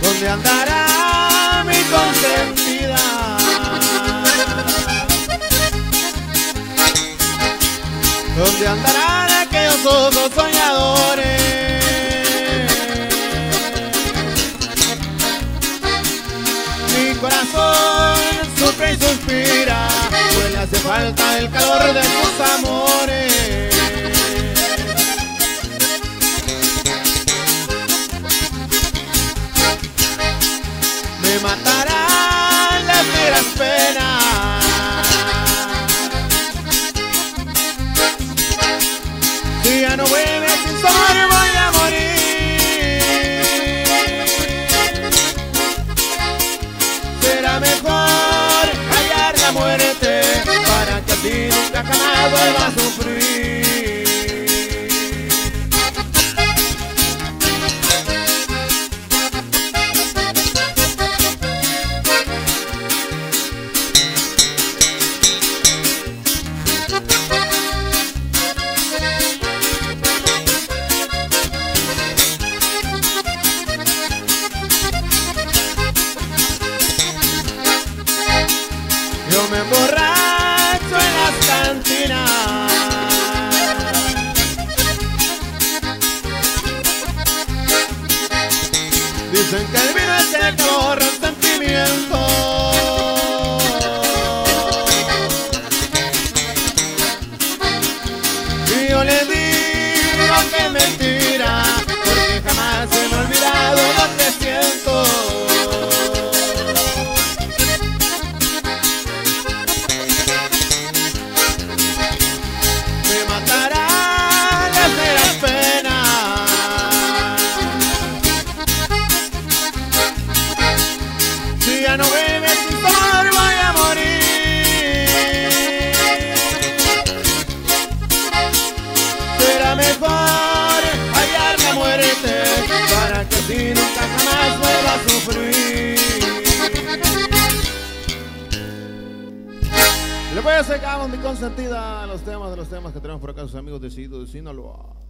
¿Dónde andará mi consentida? ¿Dónde andarán aquellos ojos soñadores? Mi corazón sufre y suspira, pues le hace falta el calor de sus amores. Me matarán las negras penas. Si ya no vuelves sin sol voy a morir. Será mejor callar la muerte para que así nunca jamás vuelva a sufrir. Yo me emborracho en las cantinas, dicen que el vino es el calor del sentimiento. Y yo les digo que es mentira, porque jamás se me ha olvidado lo que siento. No bebes sin sol voy a morir. Será mejor hallar la muerte para que así nunca jamás vuelva a sufrir. Y después sacamos Mi Consentida, los temas que tenemos por acá, sus amigos de Sinaloa.